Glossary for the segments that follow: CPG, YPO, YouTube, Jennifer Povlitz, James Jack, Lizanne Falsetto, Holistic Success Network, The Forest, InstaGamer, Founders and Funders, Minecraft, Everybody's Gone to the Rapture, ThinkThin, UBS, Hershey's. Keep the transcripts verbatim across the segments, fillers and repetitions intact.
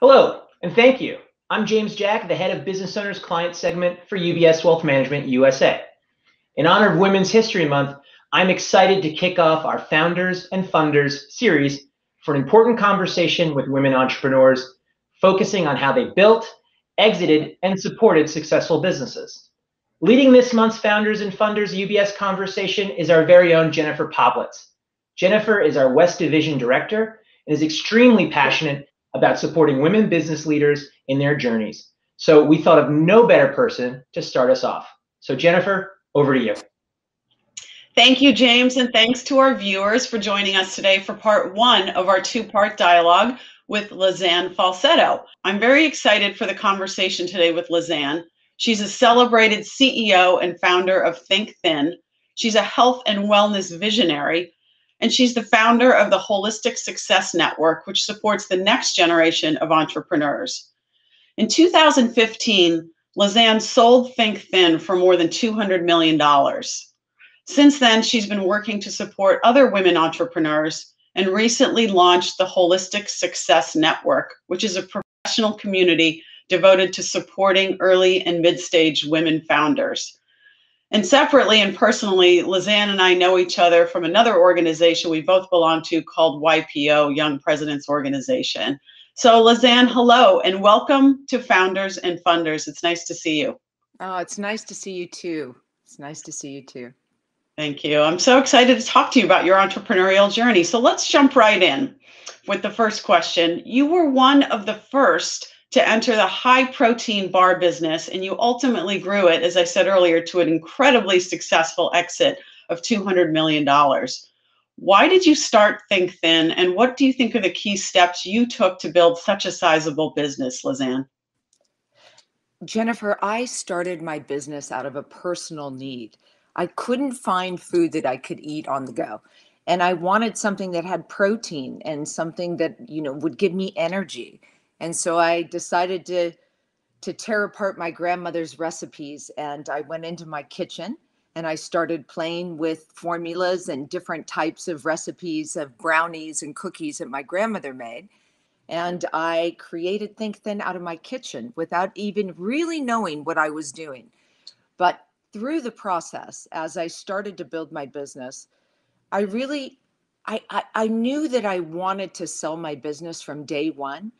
Hello, and thank you. I'm James Jack, the head of Business Owners Client Segment for U B S Wealth Management U S A. In honor of Women's History Month, I'm excited to kick off our Founders and Funders series for an important conversation with women entrepreneurs, focusing on how they built, exited, and supported successful businesses. Leading this month's Founders and Funders U B S conversation is our very own Jennifer Povlitz. Jennifer is our West Division Director and is extremely passionate about supporting women business leaders in their journeys. So we thought of no better person to start us off. So Jennifer, over to you. Thank you, James, and thanks to our viewers for joining us today for part one of our two-part dialogue with Lizanne Falsetto. I'm very excited for the conversation today with Lizanne. She's a celebrated C E O and founder of ThinkThin. She's a health and wellness visionary, and she's the founder of the Holistic Success Network, which supports the next generation of entrepreneurs. In two thousand fifteen, Lizanne sold ThinkThin for more than two hundred million dollars. Since then, she's been working to support other women entrepreneurs and recently launched the Holistic Success Network, which is a professional community devoted to supporting early and mid-stage women founders. And separately and personally, Lizanne and I know each other from another organization we both belong to called Y P O, Young Presidents Organization. So Lizanne, hello, and welcome to Founders and Funders. It's nice to see you. Oh, it's nice to see you too. It's nice to see you too. Thank you. I'm so excited to talk to you about your entrepreneurial journey. So let's jump right in with the first question. You were one of the first to enter the high protein bar business, and you ultimately grew it, as I said earlier, to an incredibly successful exit of two hundred million dollars. Why did you start ThinkThin, and what do you think are the key steps you took to build such a sizable business, Lizanne? Jennifer, I started my business out of a personal need. I couldn't find food that I could eat on the go, and I wanted something that had protein and something that, you know, would give me energy. And so I decided to, to tear apart my grandmother's recipes, and I went into my kitchen and I started playing with formulas and different types of recipes of brownies and cookies that my grandmother made. And I created ThinkThin out of my kitchen without even really knowing what I was doing. But through the process, as I started to build my business, I really, I, I, I knew that I wanted to sell my business from day one.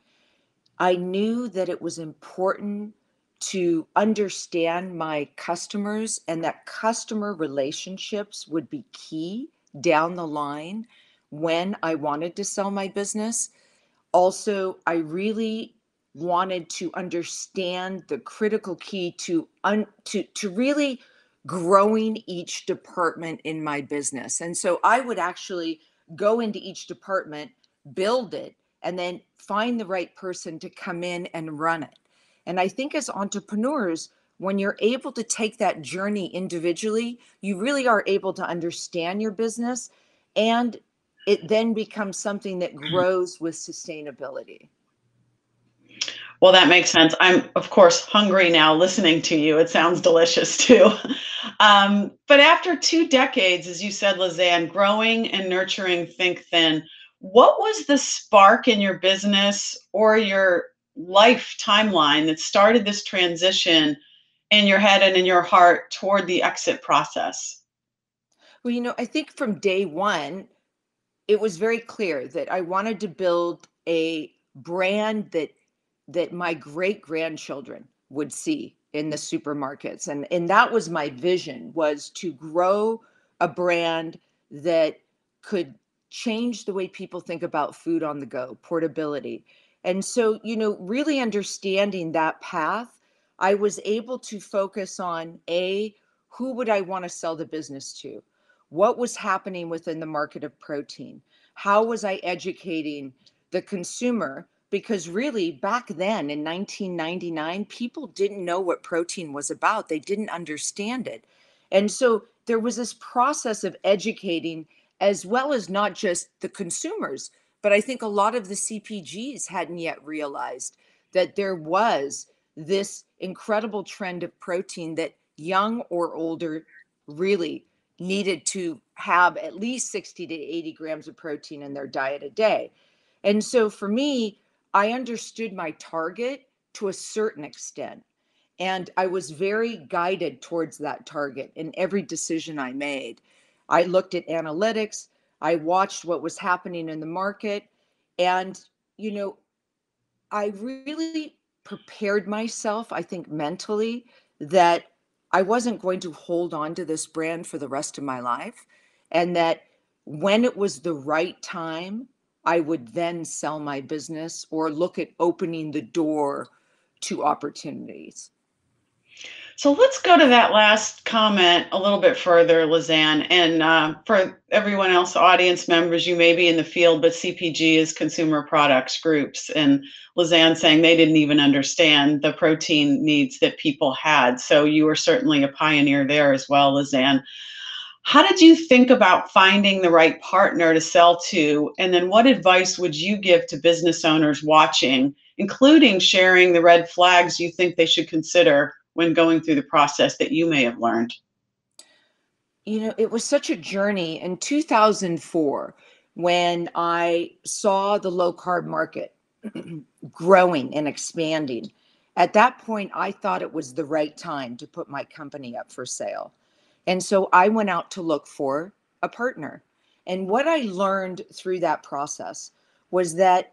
I knew that it was important to understand my customers and that customer relationships would be key down the line when I wanted to sell my business. Also, I really wanted to understand the critical key to, un to, to really growing each department in my business. And so I would actually go into each department, build it, and then find the right person to come in and run it. And I think as entrepreneurs, when you're able to take that journey individually, you really are able to understand your business, and it then becomes something that grows with sustainability. Well, that makes sense. I'm, of course, hungry now listening to you. It sounds delicious too. Um, but after two decades, as you said, Lizanne, growing and nurturing ThinkThin, what was the spark in your business or your life timeline that started this transition in your head and in your heart toward the exit process? Well, you know, I think from day one, it was very clear that I wanted to build a brand that that my great-grandchildren would see in the supermarkets. And, and that was my vision, was to grow a brand that could change the way people think about food on the go, portability. And so, you know, really understanding that path, I was able to focus on A, who would I want to sell the business to? What was happening within the market of protein? How was I educating the consumer? Because really back then in nineteen ninety-nine, people didn't know what protein was about. They didn't understand it. And so there was this process of educating, as well as not just the consumers, but I think a lot of the C P Gs hadn't yet realized that there was this incredible trend of protein that young or older really needed to have at least sixty to eighty grams of protein in their diet a day. And so for me, I understood my target to a certain extent, and I was very guided towards that target in every decision I made. I looked at analytics, I watched what was happening in the market, and, you know, I really prepared myself, I think mentally, that I wasn't going to hold on to this brand for the rest of my life, and that when it was the right time, I would then sell my business or look at opening the door to opportunities. So let's go to that last comment a little bit further, Lizanne. And uh, for everyone else, audience members, you may be in the field, but C P G is consumer products groups. And Lizanne saying they didn't even understand the protein needs that people had. So you were certainly a pioneer there as well, Lizanne. How did you think about finding the right partner to sell to? And then what advice would you give to business owners watching, including sharing the red flags you think they should consider when going through the process that you may have learned? You know, it was such a journey. In two thousand four, when I saw the low carb market growing and expanding, at that point, I thought it was the right time to put my company up for sale. And so I went out to look for a partner. And what I learned through that process was that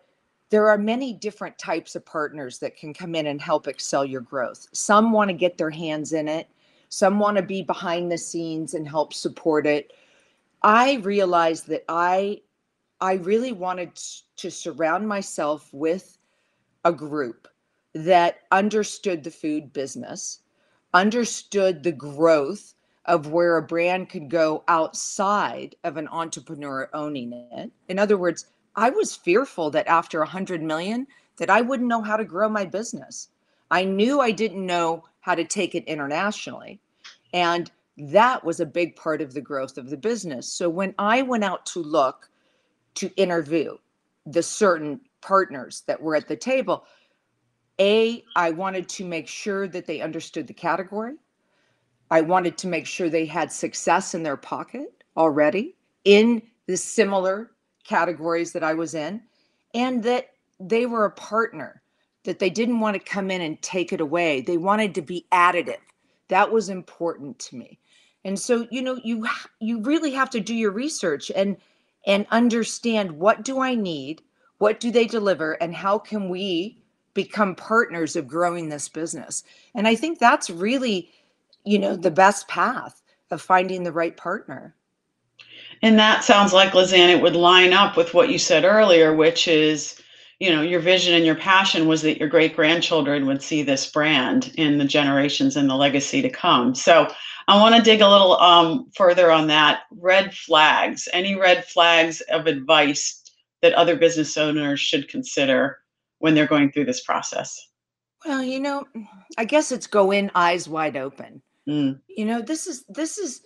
there are many different types of partners that can come in and help excel your growth. Some want to get their hands in it. Some want to be behind the scenes and help support it. I realized that I, I really wanted to surround myself with a group that understood the food business, understood the growth of where a brand could go outside of an entrepreneur owning it. In other words, I was fearful that after one hundred million, that I wouldn't know how to grow my business. I knew I didn't know how to take it internationally. And that was a big part of the growth of the business. So when I went out to look to interview the certain partners that were at the table, A, I wanted to make sure that they understood the category. I wanted to make sure they had success in their pocket already in the similar categories that I was in, and that they were a partner, that they didn't want to come in and take it away. They wanted to be additive. That was important to me. And so, you know, you you really have to do your research and and understand, what do I need? What do they deliver? And how can we become partners of growing this business? And I think that's really, you know, the best path of finding the right partner. And that sounds like, Lizanne, it would line up with what you said earlier, which is, you know, your vision and your passion was that your great-grandchildren would see this brand in the generations and the legacy to come. So I want to dig a little um, further on that. Red flags, any red flags of advice that other business owners should consider when they're going through this process? Well, you know, I guess it's go in eyes wide open. Mm. You know, this is, this is,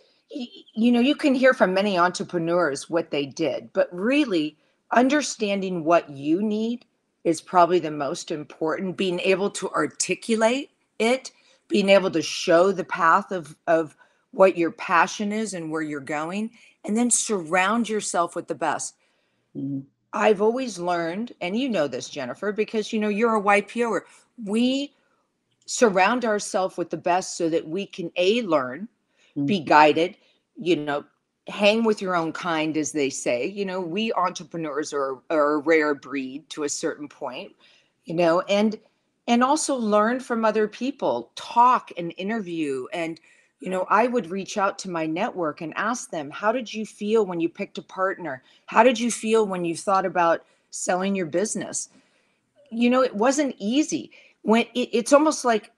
you know, you can hear from many entrepreneurs what they did, but really understanding what you need is probably the most important. Being able to articulate it, being able to show the path of, of what your passion is and where you're going, and then surround yourself with the best. Mm-hmm. I've always learned, and you know this, Jennifer, because, you know, you're a Y P O er. We surround ourselves with the best so that we can A, learn, be guided, you know, hang with your own kind, as they say. You know, we entrepreneurs are, are a rare breed to a certain point, you know, and, and also learn from other people, talk and interview. And, you know, I would reach out to my network and ask them, how did you feel when you picked a partner? How did you feel when you thought about selling your business? You know, it wasn't easy. When it, it's almost like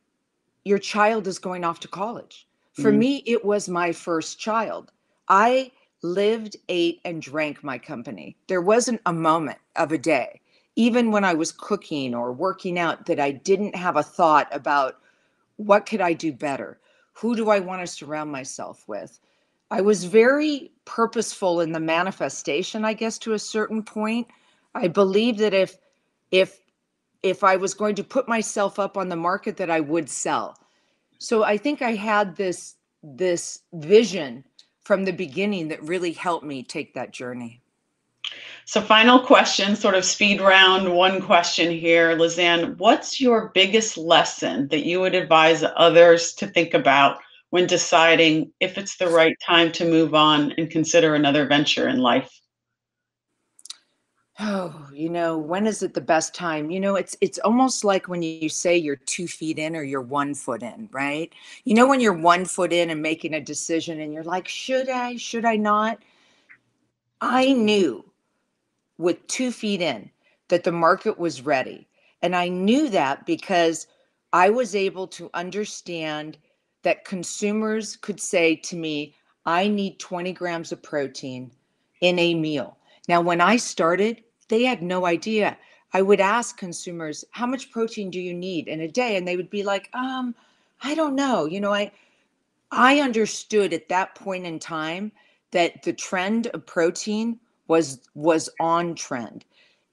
your child is going off to college. For mm-hmm. me, it was my first child. I lived, ate, and drank my company. There wasn't a moment of a day, even when I was cooking or working out, that I didn't have a thought about what could I do better? Who do I want to surround myself with? I was very purposeful in the manifestation, I guess, to a certain point. I believe that if, if, if I was going to put myself up on the market, that I would sell. So I think I had this, this vision from the beginning that really helped me take that journey. So final question, sort of speed round, one question here, Lizanne, what's your biggest lesson that you would advise others to think about when deciding if it's the right time to move on and consider another venture in life? Oh, you know, when is it the best time? You know, it's it's almost like when you say you're two feet in or you're one foot in, right? You know, when you're one foot in and making a decision and you're like, should I, should I not? I knew with two feet in that the market was ready. And I knew that because I was able to understand that consumers could say to me, I need twenty grams of protein in a meal. Now, when I started, they had no idea. I would ask consumers, how much protein do you need in a day? And they would be like, um, I don't know. You know, I, I understood at that point in time that the trend of protein was, was on trend.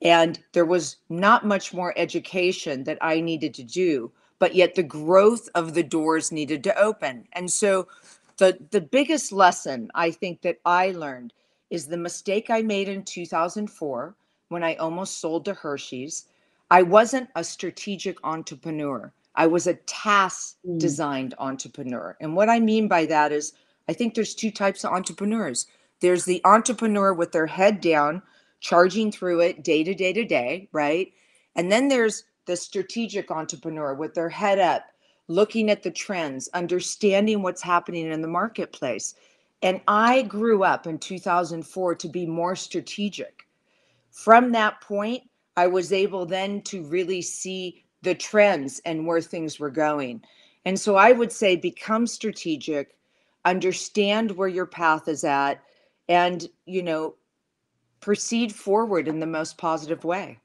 And there was not much more education that I needed to do, but yet the growth of the doors needed to open. And so the, the biggest lesson I think that I learned is the mistake I made in two thousand four when I almost sold to Hershey's. I wasn't a strategic entrepreneur. I was a task-designed mm. entrepreneur. And what I mean by that is I think there's two types of entrepreneurs. There's the entrepreneur with their head down, charging through it day to day to day, right? And then there's the strategic entrepreneur with their head up, looking at the trends, understanding what's happening in the marketplace. And I grew up in two thousand four to be more strategic. From that point, I was able then to really see the trends and where things were going. And so I would say become strategic, understand where your path is at, and, you know, proceed forward in the most positive way.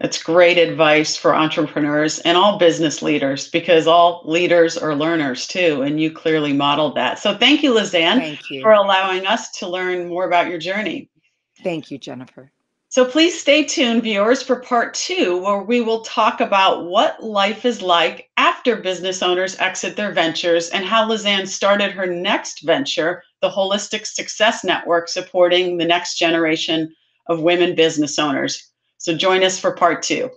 That's great advice for entrepreneurs and all business leaders, because all leaders are learners too, and you clearly modeled that. So thank you, Lizanne, thank you. for allowing us to learn more about your journey. Thank you, Jennifer. So please stay tuned, viewers, for part two, where we will talk about what life is like after business owners exit their ventures and how Lizanne started her next venture, the Holistic Success Network, supporting the next generation of women business owners. So join us for part two.